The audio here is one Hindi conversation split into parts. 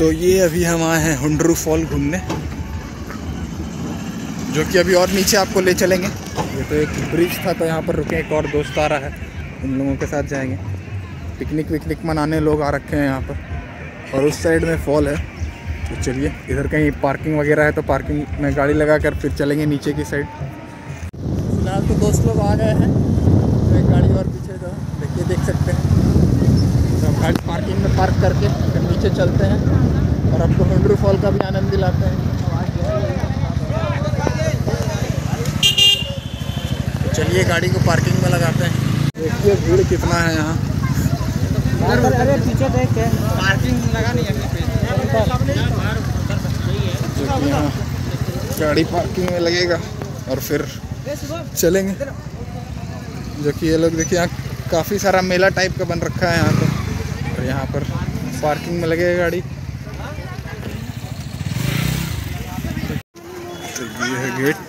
तो ये अभी हम आए हैं हुंड्रू फॉल घूमने, जो कि अभी और नीचे आपको ले चलेंगे। ये तो एक ब्रिज था, तो यहाँ पर रुके। एक और दोस्त आ रहा है, उन लोगों के साथ जाएंगे। पिकनिक विकनिक मनाने लोग आ रखे हैं यहाँ पर। और उस साइड में फॉल है, तो चलिए इधर कहीं पार्किंग वगैरह है तो पार्किंग में गाड़ी लगा कर फिर चलेंगे नीचे की साइड। फिलहाल तो दोस्त लोग आ गए हैं, तो एक गाड़ी और पीछे जो देखिए देख सकते हैं। तो गाड़ी पार्किंग में पार्क करके फिर नीचे चलते हैं और आपको हुंड्रू फॉल का भी आनंद दिलाते हैं। चलिए गाड़ी को पार्किंग में लगाते हैं। देखिए भीड़ कितना है यहाँ। अरे पीछे देख के पार्किंग लगा नहीं है यहाँ, गाड़ी पार्किंग में लगेगा और फिर चलेंगे। जो कि ये लोग देखिए, यहाँ काफ़ी सारा मेला टाइप का बन रखा है यहाँ पे, और यहाँ पर पार्किंग में लगेगा गाड़ी। तो ये है गेट।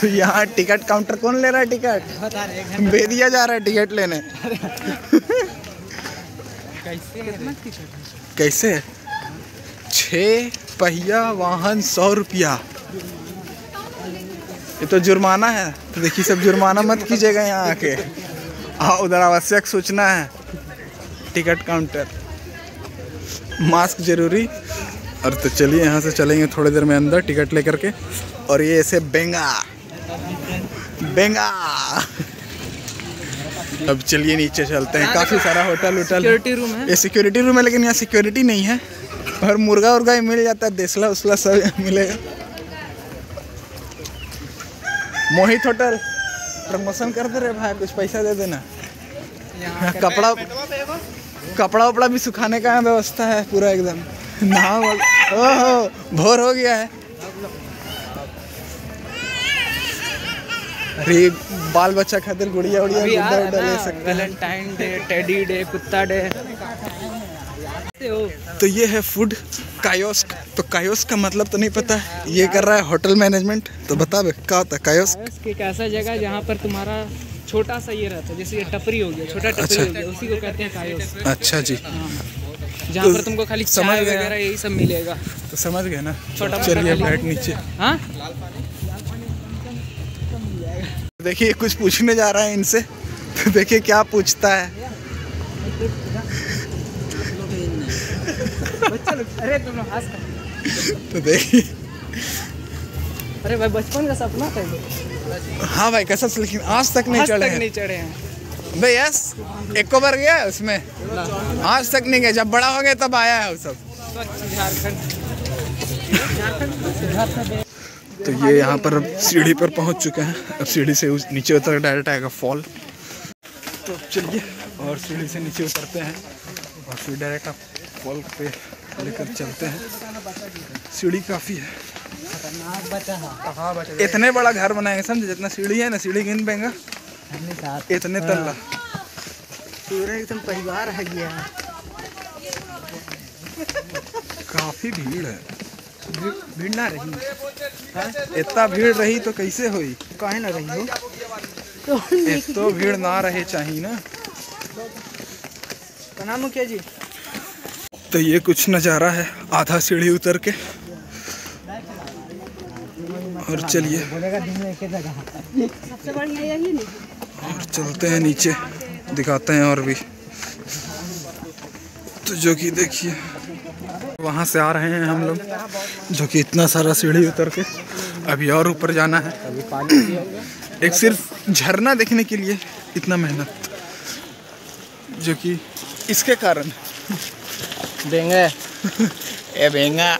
तो यहाँ टिकट काउंटर कौन ले रहा है? टिकट दे दिया जा रहा है टिकट लेने। कैसे? 6 पहिया वाहन 100 रुपया। ये तो जुर्माना है। तो देखिए, सब जुर्माना मत कीजिएगा यहाँ आके। उधर आवश्यक सूचना है टिकट काउंटर, मास्क जरूरी। और तो चलिए यहाँ से चलेंगे थोड़ी देर में अंदर टिकट लेकर के। और ये ऐसे बेंगा। अब चलिए नीचे चलते हैं। काफ़ी सारा होटल वोटल, ये सिक्योरिटी रूम है, लेकिन यहाँ सिक्योरिटी नहीं है। और मुर्गा उर्गा ही मिल जाता है, देसला उसला सब मिलेगा। मोहित होटल प्रमोशन कर दे रहे भाई, कुछ पैसा दे देना। कपड़ा उपड़ा भी सुखाने का व्यवस्था है पूरा एकदम। ओहो, भोर हो गया है। अरे बाल बच्चा खातिर गुड़िया उड़िया ले सकते हैं। वैलेंटाइन डे, टेडी डे, कुत्ता डे। तो ये है फूड कायोस्क। तो कायोस्क का मतलब तो नहीं पता, ये कर रहा है होटल मैनेजमेंट। तो बता बे क्या होता है कायोस्क? एक ऐसा जगह जहाँ पर तुम्हारा छोटा सा ये रहता है, जैसे ये टपरी हो गया, छोटा टपरी हो गया, उसी को कहते हैं कायोस्क। अच्छा जी, जहाँ पर तुमको खाली चाय वगैरह यही सब मिलेगा। तो समझ गए ना। छोटा चलिए बैठ नीचे। हाँ, देखिए कुछ पूछने जा रहा है इनसे, तो देखिए क्या पूछता है। अरे तुम लोग हंस कर, तो देखिए। अरे भाई बचपन का सपना था। हाँ भाई कसम से, लेकिन आज तक नहीं चढ़े हैं भाई। यस, एक को बार गया है उसमें, आज तक नहीं गया। जब बड़ा हो गया तब आया है वो सब। तो ये यहाँ पर अब सीढ़ी पर पहुँच चुके हैं। अब सीढ़ी से नीचे उतर डायरेक्ट आएगा फॉल। तो चलिए और सीढ़ी से नीचे उतरते हैं और फिर डायरेक्ट आप फॉल पे लेकर चलते हैं। सीढ़ी काफ़ी है। इतने बड़ा घर बनाएंगे समझे, जितना सीढ़ी है ना, सीढ़ी गिन पेंगे इतने तल्ला। पूरा एकदम परिवार है गया। काफी भीड़ है। भीड़ ना रही है, इतना भीड़ रही तो कैसे हुई? काहे ना रही हो तो भीड़ ना रहे चाहिए ना। प्रणाम मुखिया जी। तो ये कुछ नज़ारा है, आधा सीढ़ी उतर के। और चलिए और चलते हैं नीचे, दिखाते हैं और भी। तो जो कि देखिए वहाँ से आ रहे हैं हम लोग, जो कि इतना सारा सीढ़ी उतर के अभी और ऊपर जाना है। एक सिर्फ झरना देखने के लिए इतना मेहनत, जो कि इसके कारण बेंगा ए बेंगा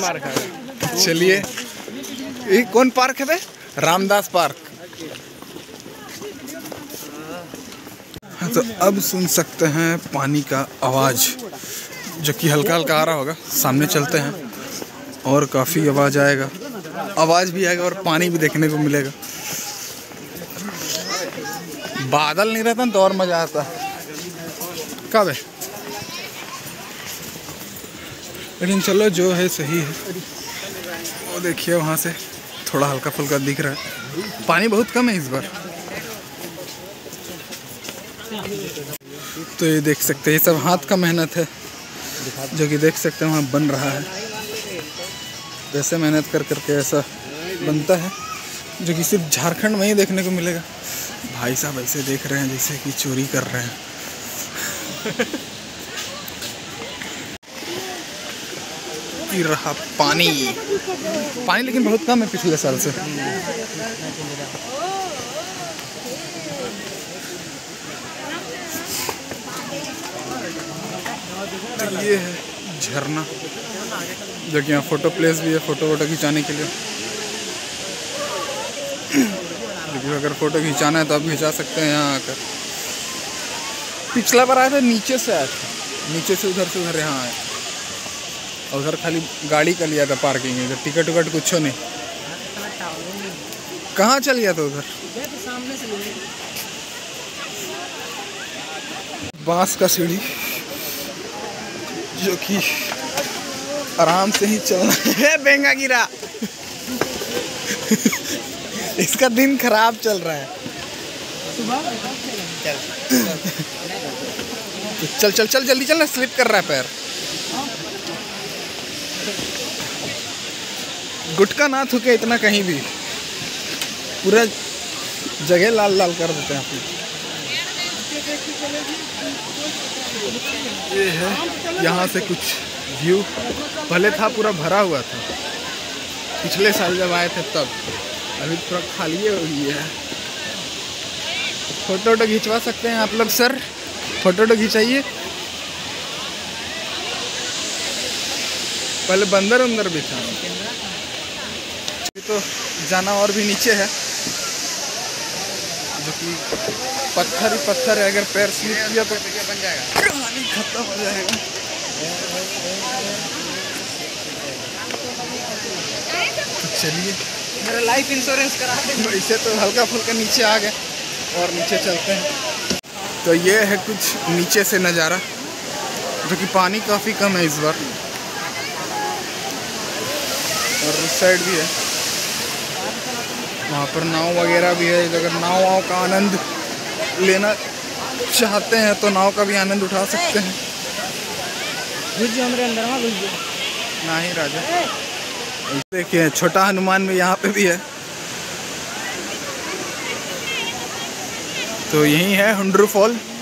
मार खाएगा। चलिए, ये कौन पार्क है? रामदास पार्क। तो अब सुन सकते हैं पानी का आवाज़, जो कि हल्का हल्का आ रहा होगा। सामने चलते हैं और काफ़ी आवाज़ आएगा, आवाज़ भी आएगा और पानी भी देखने को मिलेगा। बादल नहीं रहता तो और मज़ा आता। कब है? लेकिन चलो जो है सही है। वो देखिए वहाँ से थोड़ा हल्का फुल्का दिख रहा है। पानी बहुत कम है इस बार। तो ये देख सकते हैं, ये सब हाथ का मेहनत है जो कि देख सकते हैं वहाँ बन रहा है। वैसे मेहनत कर करके ऐसा बनता है जो कि सिर्फ झारखंड में ही देखने को मिलेगा। भाई साहब ऐसे देख रहे हैं जैसे कि चोरी कर रहे हैं। पी रहा पानी पानी लेकिन बहुत कम है पिछले साल से। तो ये है झरना जो कि यहाँ फोटो प्लेस भी है, फोटो वोटो खिंचाने के लिए। जो अगर फोटो खिंचाना है तो आप खिंचा सकते हैं यहाँ आकर। पिछला बार आया था नीचे से, आया था नीचे से उधर से उधर यहाँ आया, और उधर खाली गाड़ी का लिया था पार्किंग, इधर टिकट विकट कुछ नहीं। कहाँ चल गया था उधर? बांस का सीढ़ी जो कि आराम से ही चलना है। बेंगा गिरा। इसका दिन खराब चल रहा है। चल चल चल जल्दी चल ना, स्लिप कर रहा है पैर। गुटका ना थूके इतना कहीं भी, पूरा जगह लाल लाल कर देते हैं आप। ये है यहाँ से कुछ व्यू, पहले था पूरा भरा हुआ था पिछले साल जब आए थे तब, अभी पूरा खाली है। फोटो वोटो खिंचवा सकते हैं आप लोग। सर फोटो वोटो खिंचाइए। पहले बंदर अंदर भी था। तो जाना और भी नीचे है जो कि पत्थर ही पत्थर है, अगर पैर स्लिप किया तो बन जाएगा, पानी खत्म हो जाएगा। चलिए मेरा लाइफ इंश्योरेंस करा दें। इसे तो हल्का फुल्का नीचे आ गए और नीचे चलते हैं। तो ये है कुछ नीचे से नज़ारा जो कि पानी काफ़ी कम है इस बार, और उस साइड भी है, वहाँ पर नाव वगैरह भी है। अगर नाव वाव का आनंद लेना चाहते हैं तो नाव का भी आनंद उठा सकते हैं। ना ही राजा देखिए, छोटा हनुमान भी यहाँ पे भी है। तो यही है हुंड्रू फॉल।